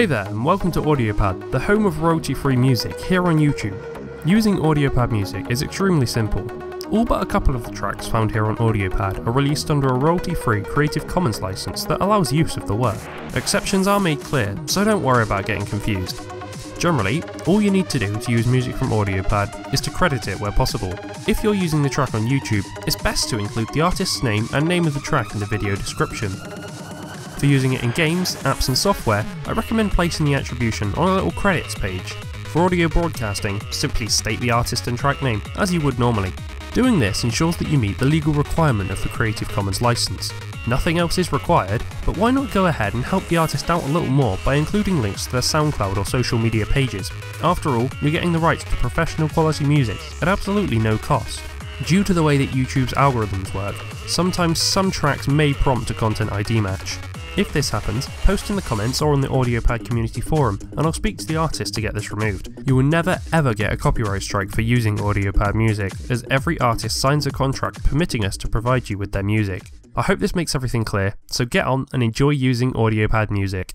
Hey there and welcome to AudioPad, the home of royalty-free music here on YouTube. Using AudioPad music is extremely simple. All but a couple of the tracks found here on AudioPad are released under a royalty-free Creative Commons license that allows use of the work. Exceptions are made clear, so don't worry about getting confused. Generally, all you need to do to use music from AudioPad is to credit it where possible. If you're using the track on YouTube, it's best to include the artist's name and name of the track in the video description. For using it in games, apps and software, I recommend placing the attribution on a little credits page. For audio broadcasting, simply state the artist and track name, as you would normally. Doing this ensures that you meet the legal requirement of the Creative Commons license. Nothing else is required, but why not go ahead and help the artist out a little more by including links to their SoundCloud or social media pages. After all, you're getting the rights to professional quality music at absolutely no cost. Due to the way that YouTube's algorithms work, sometimes some tracks may prompt a content ID match. If this happens, post in the comments or on the AudioPad community forum and I'll speak to the artist to get this removed. You will never ever get a copyright strike for using AudioPad music, as every artist signs a contract permitting us to provide you with their music. I hope this makes everything clear, so get on and enjoy using AudioPad music.